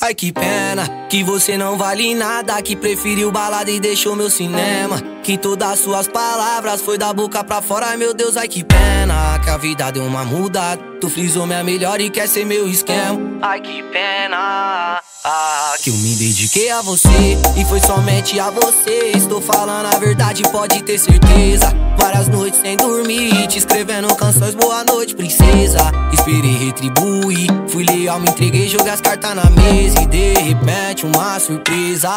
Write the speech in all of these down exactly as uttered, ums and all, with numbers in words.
Ai que pena, que você não vale nada, que preferiu balada e deixou meu cinema, que todas suas palavras foi da boca pra fora. Meu Deus, ai que pena, que a vida deu uma mudada, tu frisou minha melhor e quer ser meu esquema. Ai que pena, ah, que eu me dediquei a você e foi somente a você. Estou falando a verdade, pode ter certeza. Várias noites sem dormir, te escrevendo canções, boa noite princesa. Esperei retribuir, fui leal, me entreguei, joguei as cartas na mesa. E de repente uma surpresa,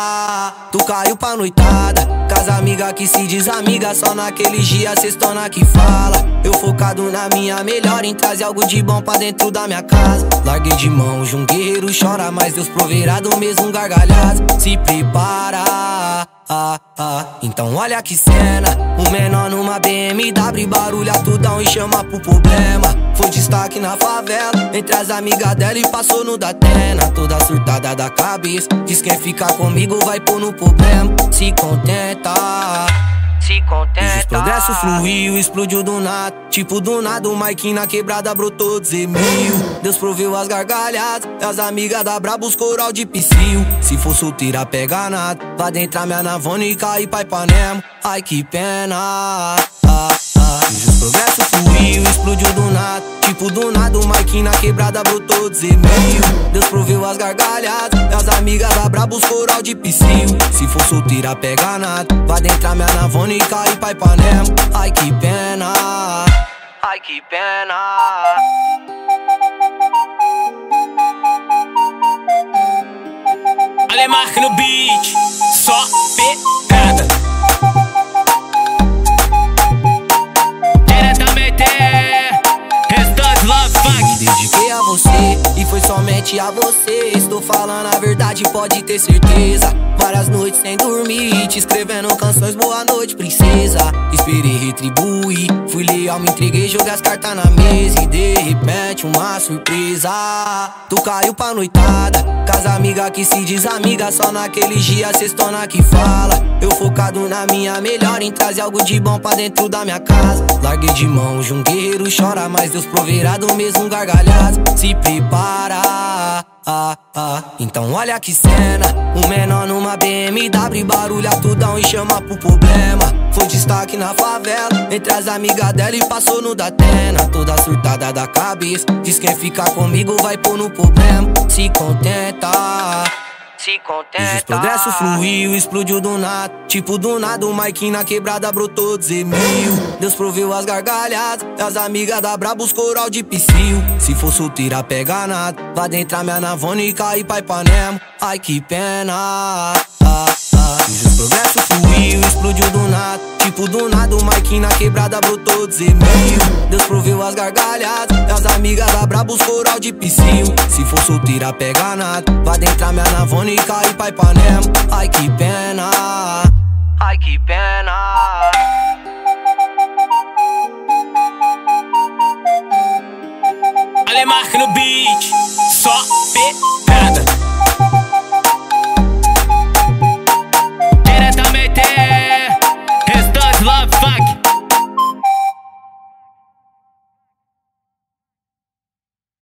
tu caiu pra noitada, casa amiga que se diz amiga. Só naqueles dias sextona que fala, eu focado na minha melhor, em trazer algo de bom pra dentro da minha casa. Larguei de mão, jungueiro chora, mas Deus proverá do mesmo gargalhado. Se prepara, ah, ah. Então olha que cena, o menor numa B M W, barulha tudão e chama pro problema. Foi destaque na favela, entre as amigas dela e passou no Datena. Toda surtada da cabeça, diz quem ficar comigo vai pôr no problema. Se contenta, se contenta. Os progressos fluiu, explodiu do nada, tipo do nada o Maikim na quebrada brotou dez mil. Deus proveu as gargalhadas, as amigas da braba, os coral de psiu. Se for solteira pega nada, vai adentrar minha navona e cair pra Ipanema. Ai que pena, ah, ah. Os progressos fluiu, explodiu do nada, tipo do nada o Maikim na quebrada brotou dez mil. Deus proveu as gargalhadas, as amigas da braba, os coral de psiu. Se for solteira pega nada, vai adentrar minha navona e cair pra Ipanema. Ai que pena, ai que pena. Alle Mark no beat, só pegada. Me dediquei a você e foi somente a você. Estou falando a verdade, pode ter certeza. Várias noites sem dormir, te escrevendo canções, boa noite princesa. Esperei retribuir, fui leal, me entreguei, joguei as cartas na mesa. E de repente uma surpresa, tu caiu pra noitada, casa amiga que se diz amiga. Só naqueles dias sextona que fala, eu focado na minha melhor, em trazer algo de bom pra dentro da minha casa. Larguei de mão, jungueiro chora, mas Deus proverá do mesmo gargalhado. Se prepara, ah, ah. Então olha que cena, o menor numa B M W, barulha tudão e chama pro problema. Foi destaque na favela, entre as amigas dela e passou no Datena. Toda surtada da cabeça, diz quem ficar comigo vai pôr no problema. Se contenta, se contenta. Os progressos fluiu, explodiu do nada, tipo do nada o Maikim na quebrada brotou dez mil. Deus proveu as gargalhadas, as amigas da braba, os coral de psiu. Se for solteira pega nada, vai adentrar minha navona e cair pra Ipanema. Ai que pena, ah, ah. Os progressos fluiu, explodiu do nada, tipo do nada o Maikim na quebrada brotou dez mil. Deus proveu as gargalhadas, as amigas da braba, os coral de psiu. Se for solteira pega nada, vai adentrar minha navona e cair pra Ipanema. Ai que pena, ai que pena.